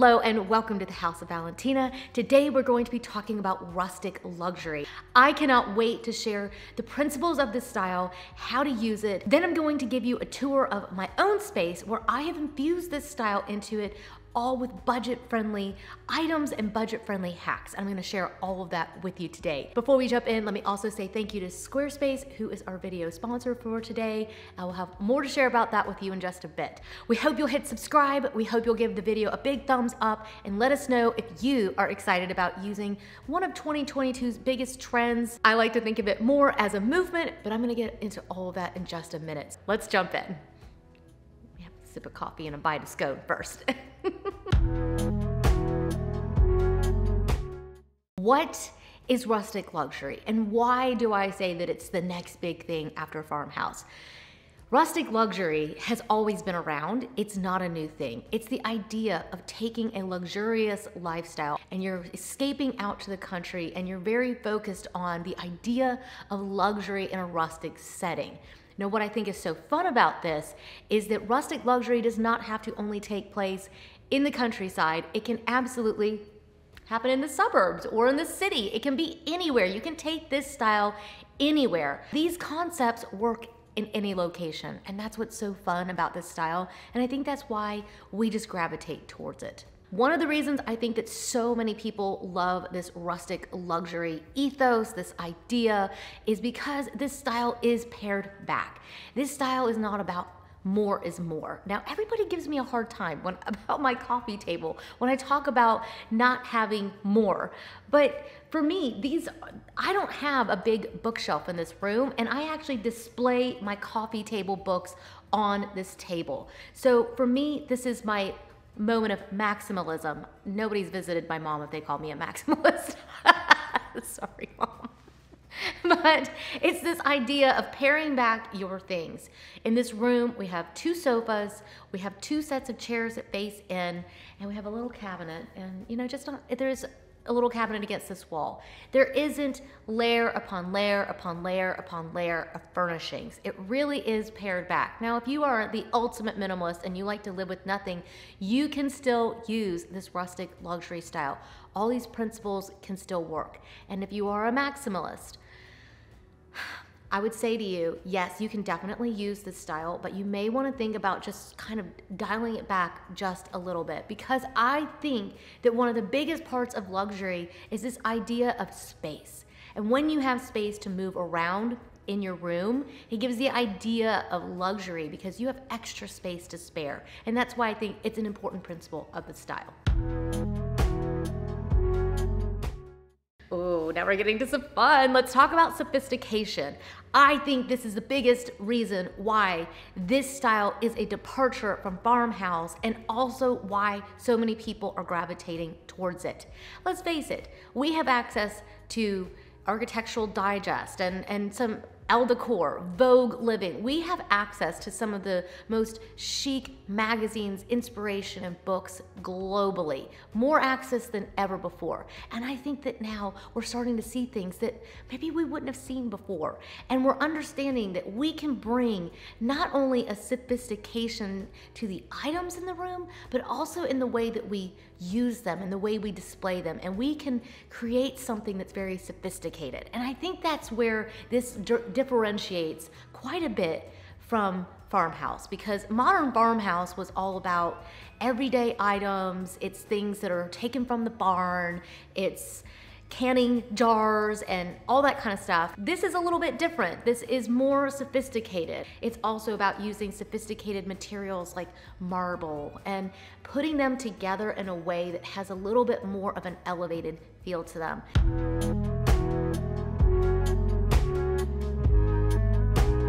Hello and welcome to the House of Valentina. Today we're going to be talking about rustic luxury. I cannot wait to share the principles of this style, how to use it. Then I'm going to give you a tour of my own space where I have infused this style into it, all with budget-friendly items and budget-friendly hacks. I'm gonna share all of that with you today. Before we jump in, let me also say thank you to Squarespace, who is our video sponsor for today. I will have more to share about that with you in just a bit. We hope you'll hit subscribe. We hope you'll give the video a big thumbs up and let us know if you are excited about using one of 2022's biggest trends. I like to think of it more as a movement, but I'm gonna get into all of that in just a minute. Let's jump in. We have a sip of coffee and a bite of scone first. What is rustic luxury, and why do I say that it's the next big thing after farmhouse? Rustic luxury has always been around. It's not a new thing. It's the idea of taking a luxurious lifestyle and you're escaping out to the country and you're very focused on the idea of luxury in a rustic setting. Now, what I think is so fun about this is that rustic luxury does not have to only take place in the countryside. It can absolutely happen in the suburbs or in the city. It can be anywhere. You can take this style anywhere. These concepts work in any location, and that's what's so fun about this style, and I think that's why we just gravitate towards it. One of the reasons I think that so many people love this rustic luxury ethos, this idea, is because this style is pared back. This style is not about more is more. Now, everybody gives me a hard time about my coffee table when I talk about not having more. But for me, I don't have a big bookshelf in this room, and I actually display my coffee table books on this table. So for me, this is my moment of maximalism. Nobody's visited my mom if they call me a maximalist. Sorry, Mom. But it's this idea of paring back your things. In this room, we have two sofas, we have two sets of chairs that face in, and we have a little cabinet. And you know, there's a little cabinet against this wall. There isn't layer upon layer upon layer upon layer of furnishings. It really is pared back. Now, if you are the ultimate minimalist and you like to live with nothing, you can still use this rustic luxury style. All these principles can still work. And if you are a maximalist, I would say to you, yes, you can definitely use this style, but you may want to think about just kind of dialing it back just a little bit, because I think that one of the biggest parts of luxury is this idea of space. And when you have space to move around in your room, it gives the idea of luxury because you have extra space to spare. And that's why I think it's an important principle of the style. Oh, now we're getting to some fun. Let's talk about sophistication. I think this is the biggest reason why this style is a departure from farmhouse, and also why so many people are gravitating towards it. Let's face it, we have access to Architectural Digest and some El Decor, Vogue Living. We have access to some of the most chic magazines, inspiration, and books globally. More access than ever before. And I think that now we're starting to see things that maybe we wouldn't have seen before. And we're understanding that we can bring not only a sophistication to the items in the room, but also in the way that we use them and the way we display them. And we can create something that's very sophisticated. And I think that's where this differentiates quite a bit from farmhouse, because modern farmhouse was all about everyday items. It's things that are taken from the barn. It's canning jars and all that kind of stuff. This is a little bit different. This is more sophisticated. It's also about using sophisticated materials like marble and putting them together in a way that has a little bit more of an elevated feel to them.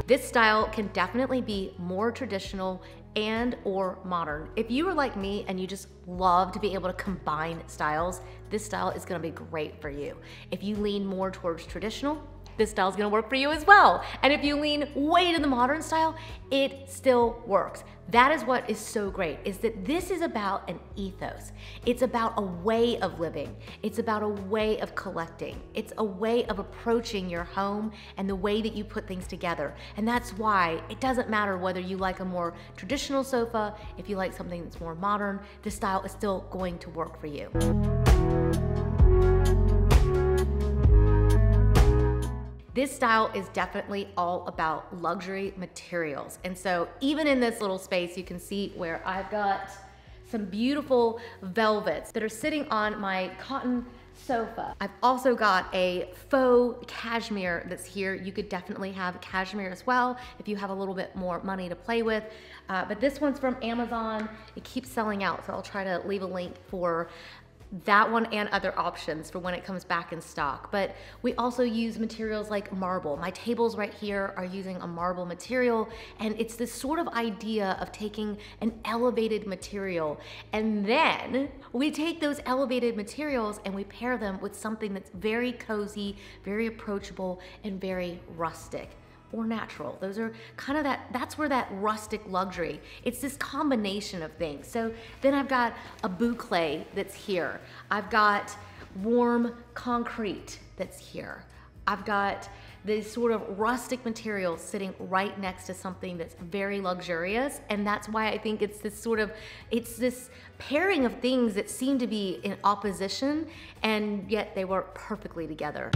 This style can definitely be more traditional and or modern. If you are like me and you just love to be able to combine styles, this style is gonna be great for you. If you lean more towards traditional, this style is gonna work for you as well. And if you lean way to the modern style, it still works. That is what is so great, is that this is about an ethos. It's about a way of living. It's about a way of collecting. It's a way of approaching your home and the way that you put things together. And that's why it doesn't matter whether you like a more traditional sofa, if you like something that's more modern, this style is still going to work for you. This style is definitely all about luxury materials. And so even in this little space, you can see where I've got some beautiful velvets that are sitting on my cotton sofa. I've also got a faux cashmere that's here. You could definitely have cashmere as well if you have a little bit more money to play with. But this one's from Amazon. It keeps selling out, so I'll try to leave a link for that one and other options for when it comes back in stock. But we also use materials like marble. My tables right here are using a marble material, and it's this sort of idea of taking an elevated material, and then we take those elevated materials and we pair them with something that's very cozy, very approachable, and very rustic. Or natural. Those are kind of that's where that rustic luxury, it's this combination of things. So then I've got a boucle that's here. I've got warm concrete that's here. I've got this sort of rustic material sitting right next to something that's very luxurious, and that's why I think it's this sort of, it's this pairing of things that seem to be in opposition, and yet they work perfectly together.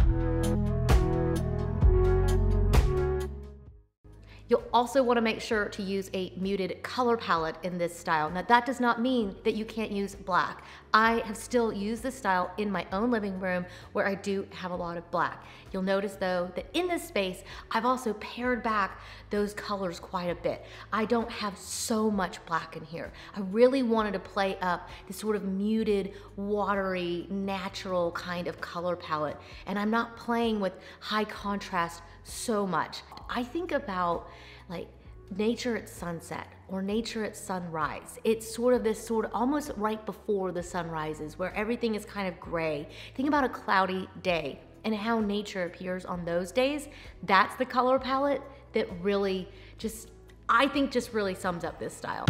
You'll also want to make sure to use a muted color palette in this style. Now, that does not mean that you can't use black. I have still used this style in my own living room where I do have a lot of black. You'll notice though that in this space, I've also pared back those colors quite a bit. I don't have so much black in here. I really wanted to play up this sort of muted, watery, natural kind of color palette. And I'm not playing with high contrast so much. I think about like nature at sunset or nature at sunrise. It's sort of this sort of almost right before the sun rises where everything is kind of gray. Think about a cloudy day and how nature appears on those days. That's the color palette that really just, I think just really sums up this style.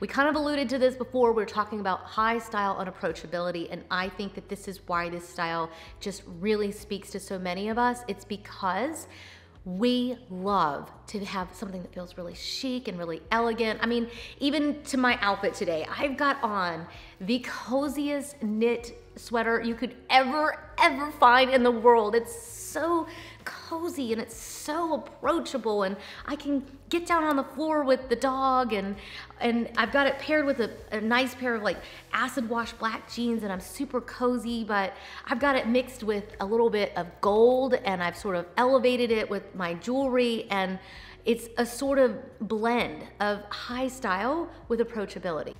We kind of alluded to this before. We're talking about high style and approachability, and I think that this is why this style just really speaks to so many of us. It's because we love to have something that feels really chic and really elegant. I mean, even to my outfit today, I've got on the coziest knit sweater you could ever find in the world. It's so cozy and it's so approachable, and I can get down on the floor with the dog, and I've got it paired with a nice pair of like acid wash black jeans, and I'm super cozy, but I've got it mixed with a little bit of gold, and I've sort of elevated it with my jewelry, and it's a sort of blend of high style with approachability.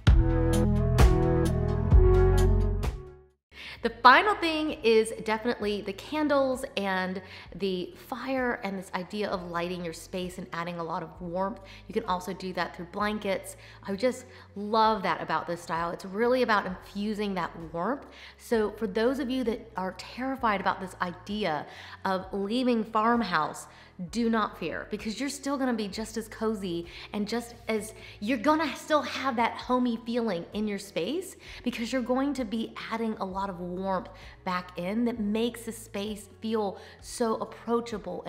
The final thing is definitely the candles and the fire and this idea of lighting your space and adding a lot of warmth. You can also do that through blankets. I just love that about this style. It's really about infusing that warmth. So for those of you that are terrified about this idea of leaving farmhouse, do not fear, because you're still gonna be just as cozy and just as, you're gonna still have that homey feeling in your space, because you're going to be adding a lot of warmth back in that makes the space feel so approachable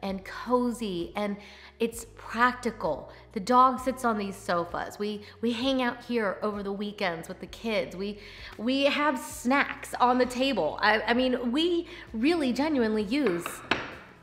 and cozy, and it's practical. The dog sits on these sofas. We hang out here over the weekends with the kids. We have snacks on the table. I mean, we really genuinely use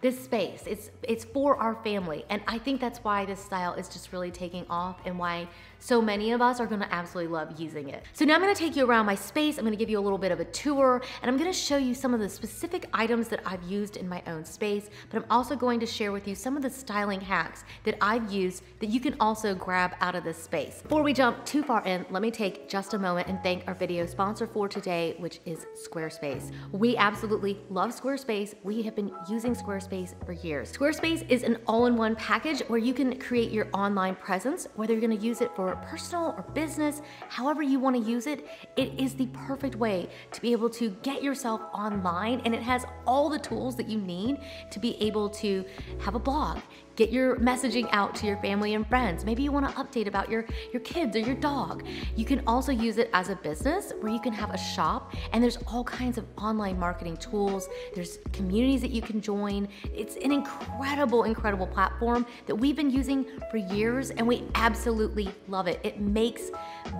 this space. It's for our family, and I think that's why this style is just really taking off and why so many of us are gonna absolutely love using it. So now I'm gonna take you around my space. I'm gonna give you a little bit of a tour, and I'm gonna show you some of the specific items that I've used in my own space, but I'm also going to share with you some of the styling hacks that I've used that you can also grab out of this space. Before we jump too far in, let me take just a moment and thank our video sponsor for today, which is Squarespace. We absolutely love Squarespace. We have been using Squarespace for years. Squarespace is an all-in-one package where you can create your online presence, whether you're gonna use it for or personal or business, however you want to use it, it is the perfect way to be able to get yourself online, and it has all the tools that you need to be able to have a blog, get your messaging out to your family and friends. Maybe you want to update about your kids or your dog. You can also use it as a business where you can have a shop, and there's all kinds of online marketing tools. There's communities that you can join. It's an incredible, incredible platform that we've been using for years, and we absolutely love it. It makes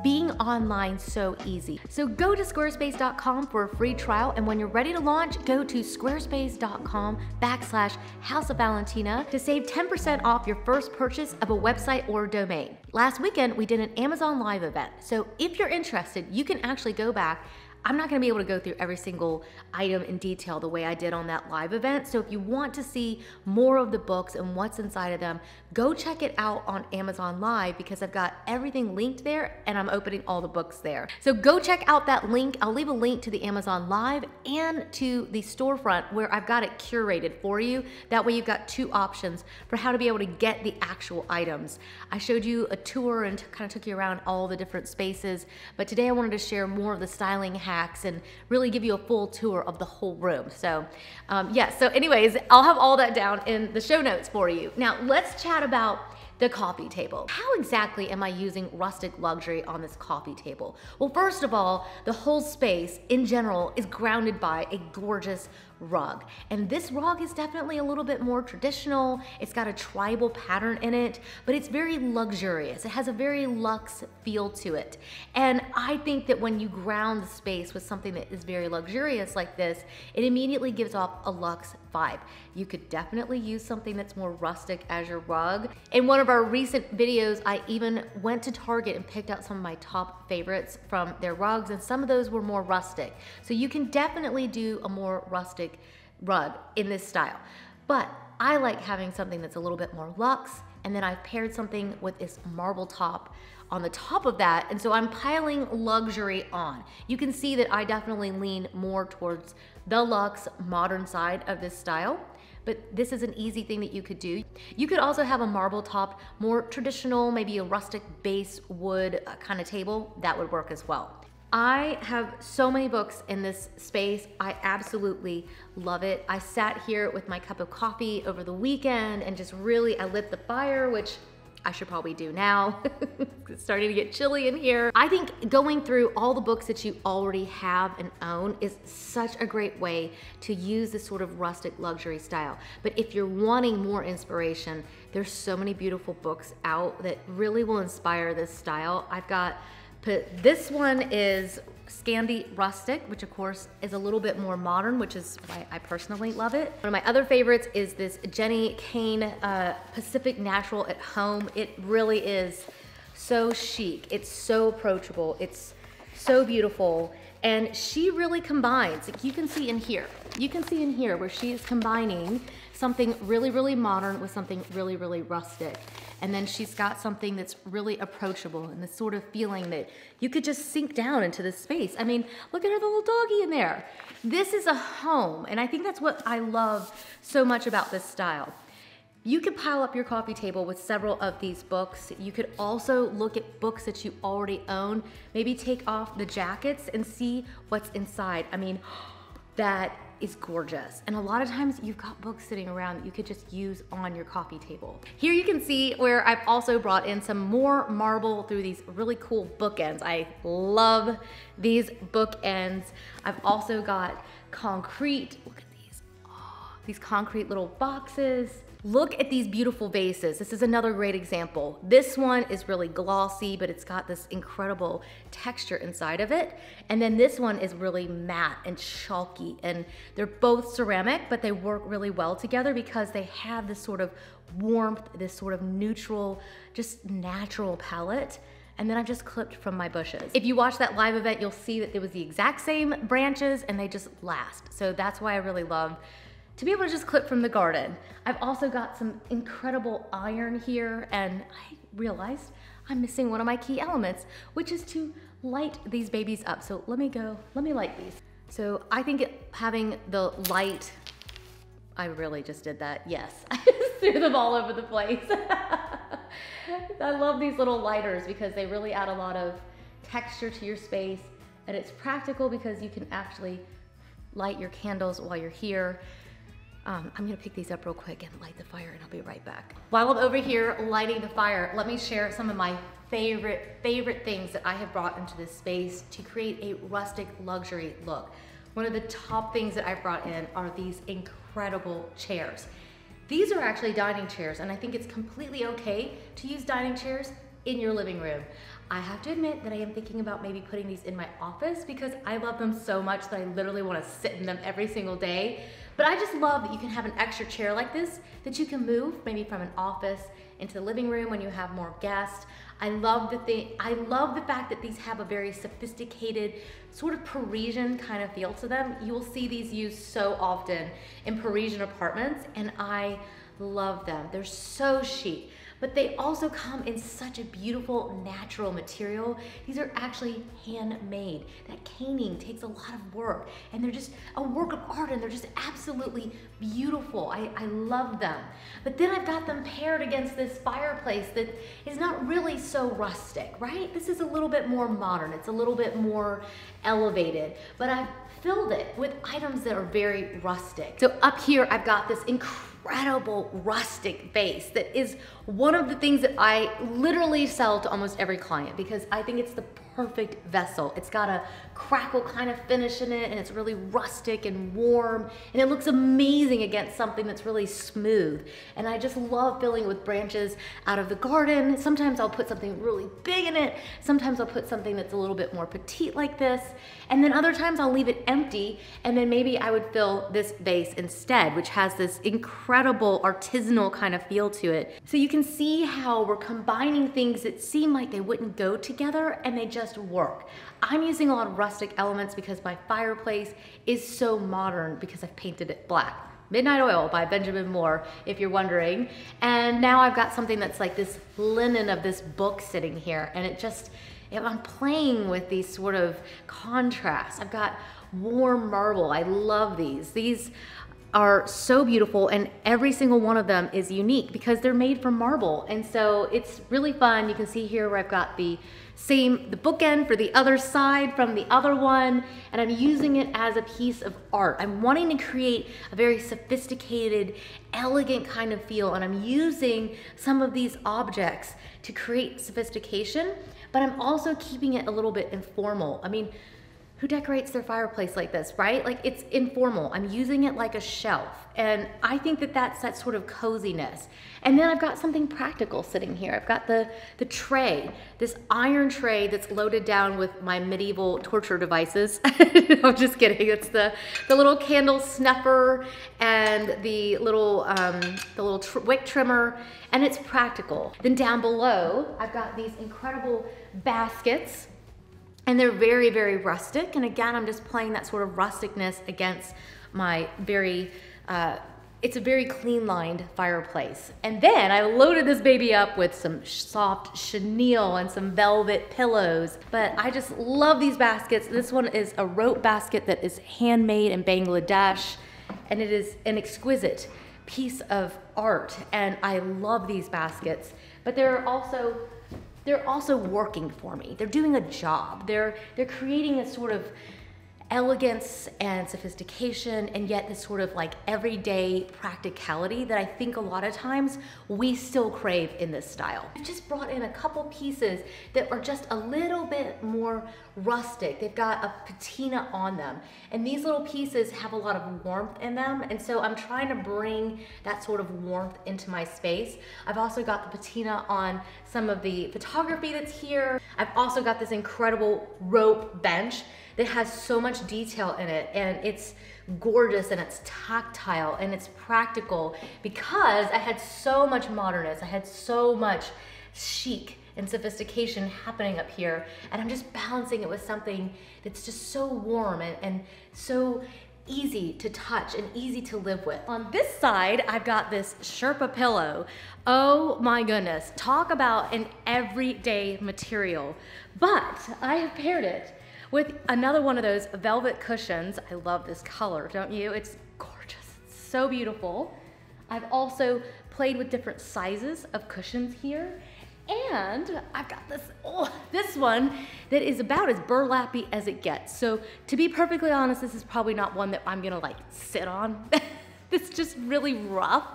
being online so easy. So go to squarespace.com for a free trial, and when you're ready to launch, go to squarespace.com/House of Valentina to save 10% off your first purchase of a website or domain. Last weekend, we did an Amazon Live event. So if you're interested, you can actually go back. I'm not gonna be able to go through every single item in detail the way I did on that live event. So if you want to see more of the books and what's inside of them, go check it out on Amazon Live, because I've got everything linked there and I'm opening all the books there. So go check out that link. I'll leave a link to the Amazon Live and to the storefront where I've got it curated for you. That way you've got two options for how to be able to get the actual items. I showed you a tour and kind of took you around all the different spaces, but today I wanted to share more of the styling hacks and really give you a full tour of the whole room. So yeah, so anyways, I'll have all that down in the show notes for you. Now let's chat about the coffee table. How exactly am I using rustic luxury on this coffee table? Well, first of all, the whole space in general is grounded by a gorgeous rug. And this rug is definitely a little bit more traditional. It's got a tribal pattern in it, but it's very luxurious. It has a very luxe feel to it. And I think that when you ground the space with something that is very luxurious like this, it immediately gives off a luxe vibe. You could definitely use something that's more rustic as your rug. In one of our recent videos, I even went to Target and picked out some of my top favorites from their rugs, and some of those were more rustic. So you can definitely do a more rustic rug in this style, but I like having something that's a little bit more luxe, and then I've paired something with this marble top on the top of that, and so I'm piling luxury on. You can see that I definitely lean more towards the luxe modern side of this style, but this is an easy thing that you could do. You could also have a marble top, more traditional, maybe a rustic base wood kind of table. That would work as well. I have so many books in this space. I absolutely love it. I sat here with my cup of coffee over the weekend and just really, I lit the fire, which I should probably do now. It's starting to get chilly in here. I think going through all the books that you already have and own is such a great way to use this sort of rustic luxury style. But if you're wanting more inspiration, there's so many beautiful books out that really will inspire this style. I've got this one is Scandi Rustic, which of course is a little bit more modern, which is why I personally love it. One of my other favorites is this Jenny Kane Pacific Natural at Home. It really is so chic. It's so approachable. It's so beautiful. And she really combines, like you can see in here where she is combining something really, really modern with something really, really rustic. And then she's got something that's really approachable and the sort of feeling that you could just sink down into this space. I mean, look at her, the little doggy in there. This is a home, and I think that's what I love so much about this style. You could pile up your coffee table with several of these books. You could also look at books that you already own. Maybe take off the jackets and see what's inside. I mean, that is gorgeous. And a lot of times you've got books sitting around that you could just use on your coffee table. Here you can see where I've also brought in some more marble through these really cool bookends. I love these bookends. I've also got concrete. Look at these. Oh, these concrete little boxes. Look at these beautiful vases. This is another great example. This one is really glossy, but it's got this incredible texture inside of it. And then this one is really matte and chalky, and they're both ceramic, but they work really well together because they have this sort of warmth, this sort of neutral, just natural palette. And then I've just clipped from my bushes. If you watch that live event, you'll see that there was the exact same branches and they just last. So that's why I really love to be able to just clip from the garden. I've also got some incredible iron here, and I realized I'm missing one of my key elements, which is to light these babies up. So let me light these. So I think having the light, I really just did that, yes. I just threw them all over the place. I love these little lighters because they really add a lot of texture to your space, and it's practical because you can actually light your candles while you're here. I'm gonna pick these up real quick and light the fire, and I'll be right back. While I'm over here lighting the fire, let me share some of my favorite things that I have brought into this space to create a rustic luxury look. One of the top things that I've brought in are these incredible chairs. These are actually dining chairs, and I think it's completely okay to use dining chairs in your living room. I have to admit that I am thinking about maybe putting these in my office because I love them so much that I literally want to sit in them every single day. But I just love that you can have an extra chair like this that you can move maybe from an office into the living room when you have more guests. I love the fact that these have a very sophisticated sort of Parisian kind of feel to them. You will see these used so often in Parisian apartments, and I love them. They're so chic. But they also come in such a beautiful natural material. These are actually handmade. That caning takes a lot of work, and they're just a work of art, and they're just absolutely beautiful. I love them. But then I've got them paired against this fireplace that is not really so rustic, right? This is a little bit more modern. It's a little bit more elevated, but I've filled it with items that are very rustic. So up here, I've got this incredible rustic vase that is one of the things that I literally sell to almost every client because I think it's the perfect vessel. It's got a crackle kind of finish in it, and it's really rustic and warm, and it looks amazing against something that's really smooth. And I just love filling it with branches out of the garden. Sometimes I'll put something really big in it. Sometimes I'll put something that's a little bit more petite like this. And then other times I'll leave it empty, and then maybe I would fill this vase instead, which has this incredible artisanal kind of feel to it. So you can see how we're combining things that seem like they wouldn't go together, and they just work. I'm using a lot of rustic elements because my fireplace is so modern because I've painted it black. Midnight Oil by Benjamin Moore, if you're wondering. And now I've got something that's like this linen of this book sitting here, and it just, I'm playing with these sort of contrasts. I've got warm marble. I love these. These are so beautiful, and every single one of them is unique because they're made from marble, and so it's really fun. You can see here where I've got the bookend for the other side from the other one, and I'm using it as a piece of art. I'm wanting to create a very sophisticated, elegant kind of feel, and I'm using some of these objects to create sophistication, but I'm also keeping it a little bit informal. I mean, who decorates their fireplace like this, right? Like, it's informal. I'm using it like a shelf, and I think that that's that sort of coziness. And then I've got something practical sitting here. I've got the tray, this iron tray that's loaded down with my medieval torture devices. I'm just kidding. It's the little candle snuffer and the little wick trimmer, and it's practical. Then down below, I've got these incredible baskets, and they're very, very rustic. And again, I'm just playing that sort of rusticness against my very, it's a very clean lined fireplace. And then I loaded this baby up with some soft chenille and some velvet pillows. But I just love these baskets. This one is a rope basket that is handmade in Bangladesh, and it is an exquisite piece of art. And I love these baskets, but they're also working for me. They're doing a job. They're creating a sort of elegance and sophistication, and yet this sort of like everyday practicality that I think a lot of times we still crave in this style. I've just brought in a couple pieces that are just a little bit more rustic. They've got a patina on them, and these little pieces have a lot of warmth in them, and so I'm trying to bring that sort of warmth into my space. I've also got the patina on some of the photography that's here. I've also got this incredible rope bench that has so much detail in it, and it's gorgeous, and it's tactile, and it's practical because I had so much modernness. I had so much chic and sophistication happening up here, and I'm just balancing it with something that's just so warm and so easy to touch and easy to live with. On this side, I've got this Sherpa pillow. Oh my goodness, talk about an everyday material, but I have paired it with another one of those velvet cushions. I love this color, don't you? It's gorgeous, it's so beautiful. I've also played with different sizes of cushions here, And I've got this, this one that is about as burlappy as it gets. So to be perfectly honest, this is probably not one that I'm gonna like sit on. It's just really rough,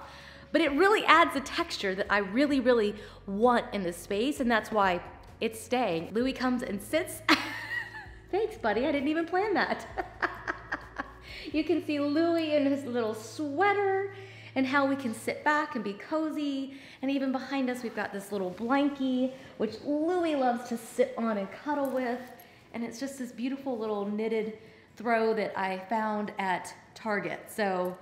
but it really adds a texture that I really, really want in this space, and that's why it's staying. Louis comes and sits. Thanks, buddy, I didn't even plan that. You can see Louis in his little sweater, and how we can sit back and be cozy. And even behind us, we've got this little blankie, which Louis loves to sit on and cuddle with. And it's just this beautiful little knitted throw that I found at Target. So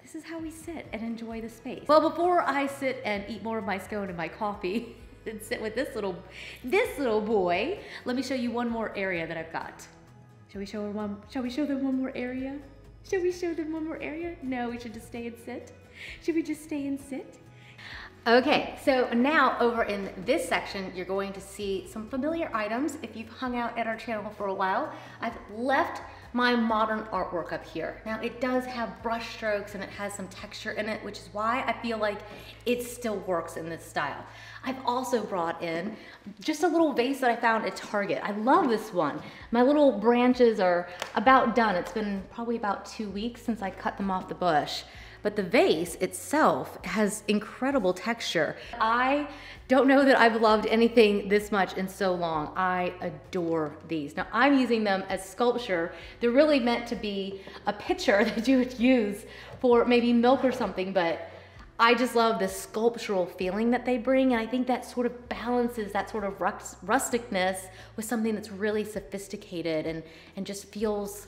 this is how we sit and enjoy the space. Well, before I sit and eat more of my scone and my coffee and sit with this little boy, let me show you one more area that I've got. Should we show them one more area? No, we should just stay and sit. Should we just stay and sit? Okay, so now over in this section, you're going to see some familiar items if you've hung out at our channel for a while. I've left my modern artwork up here. Now it does have brush strokes and it has some texture in it, which is why I feel like it still works in this style. I've also brought in just a little vase that I found at Target. I love this one. My little branches are about done. It's been probably about 2 weeks since I cut them off the bush. But the vase itself has incredible texture. I don't know that I've loved anything this much in so long. I adore these. Now I'm using them as sculpture. They're really meant to be a picture that you would use for maybe milk or something, but I just love the sculptural feeling that they bring, and I think that sort of balances that sort of rusticness with something that's really sophisticated and just feels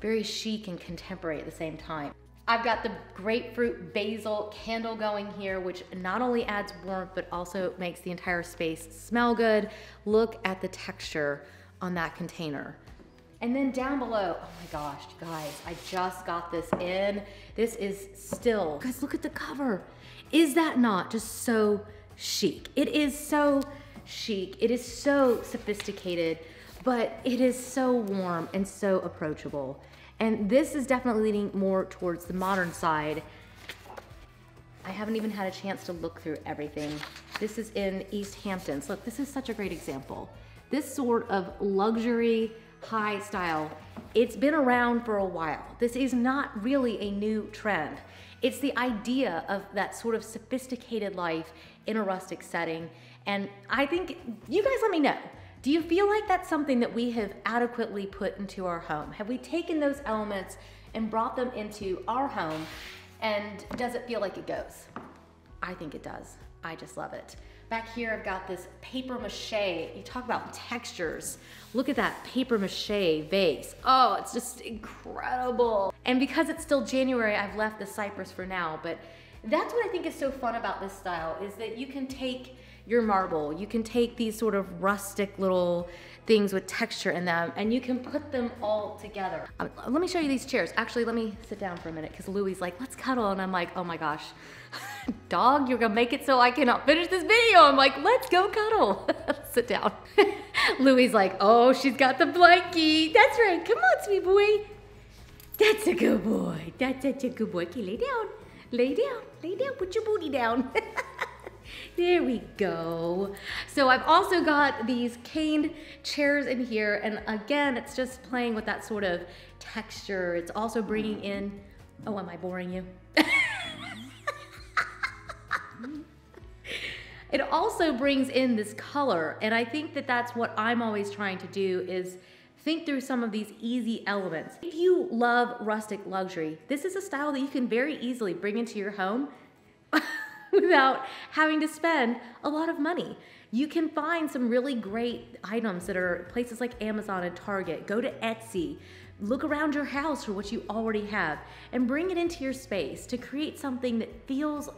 very chic and contemporary at the same time. I've got the grapefruit basil candle going here, which not only adds warmth, but also makes the entire space smell good. Look at the texture on that container. And then down below, oh my gosh, you guys, I just got this in. This is still, guys, look at the cover. Is that not just so chic? It is so chic. It is so sophisticated, but it is so warm and so approachable. And this is definitely leaning more towards the modern side. I haven't even had a chance to look through everything. This is in East Hamptons. Look, this is such a great example. This sort of luxury, high style, it's been around for a while. This is not really a new trend. It's the idea of that sort of sophisticated life in a rustic setting. And I think, you guys let me know. Do you feel like that's something that we have adequately put into our home? Have we taken those elements and brought them into our home, and does it feel like it goes? I think it does. I just love it. Back here, I've got this paper mache. You talk about textures. Look at that paper mache vase. Oh, it's just incredible. And because it's still January, I've left the cypress for now, but that's what I think is so fun about this style, is that you can take your marble, you can take these sort of rustic little things with texture in them, and you can put them all together. Let me show you these chairs. Actually, let me sit down for a minute, because Louie's like, let's cuddle, and I'm like, oh my gosh, dog, you're gonna make it so I cannot finish this video. I'm like, let's go cuddle. Sit down. Louie's like, oh, she's got the blankie. That's right, come on, sweet boy. That's a good boy, that's such a good boy. Okay, lay down, lay down, lay down, put your booty down. There we go. So I've also got these caned chairs in here, and again, it's just playing with that sort of texture. It's also bringing in, oh, am I boring you? It also brings in this color, and I think that that's what I'm always trying to do, is think through some of these easy elements. If you love rustic luxury, this is a style that you can very easily bring into your home without having to spend a lot of money. You can find some really great items that are places like Amazon and Target. Go to Etsy, look around your house for what you already have, and bring it into your space to create something that feels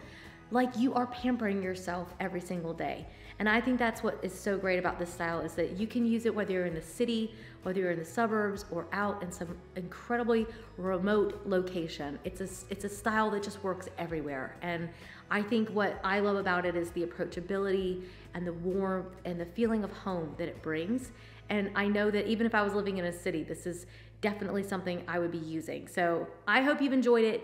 like you are pampering yourself every single day. And I think that's what is so great about this style, is that you can use it whether you're in the city, whether you're in the suburbs, or out in some incredibly remote location. It's a style that just works everywhere. And I think what I love about it is the approachability and the warmth and the feeling of home that it brings. And I know that even if I was living in a city, this is definitely something I would be using. So I hope you've enjoyed it.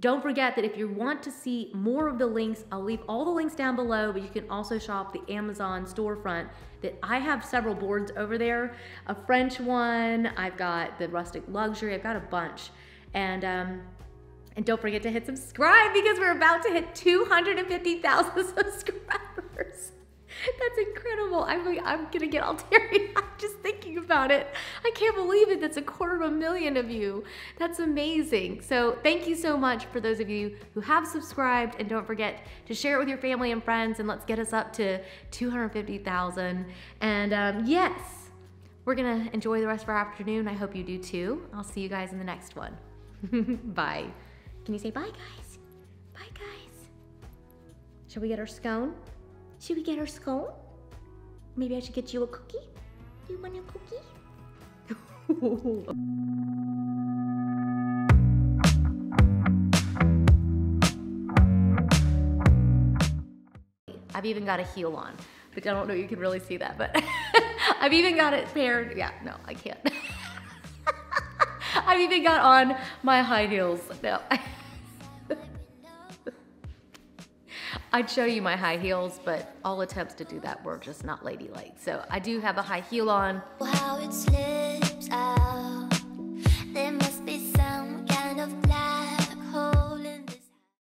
Don't forget that if you want to see more of the links, I'll leave all the links down below, but you can also shop the Amazon storefront. That I have several boards over there, a French one, I've got the rustic luxury, I've got a bunch. And don't forget to hit subscribe because we're about to hit 250,000 subscribers. That's incredible. I'm gonna get all teary-eyed just thinking about it. I can't believe it. That's 250,000 of you. That's amazing. So thank you so much for those of you who have subscribed, and don't forget to share it with your family and friends, and let's get us up to 250,000. And yes, we're gonna enjoy the rest of our afternoon. I hope you do too. I'll see you guys in the next one. Bye. Can you say bye, guys? Bye, guys. Shall we get our scone? Should we get her scone? Maybe I should get you a cookie? Do you want a cookie? I've even got a heel on, but I don't know if you can really see that, but I've even got it paired. Yeah, no, I can't. I've even got on my high heels. No. I'd show you my high heels, but all attempts to do that were just not ladylike. So I do have a high heel on. Wow, it's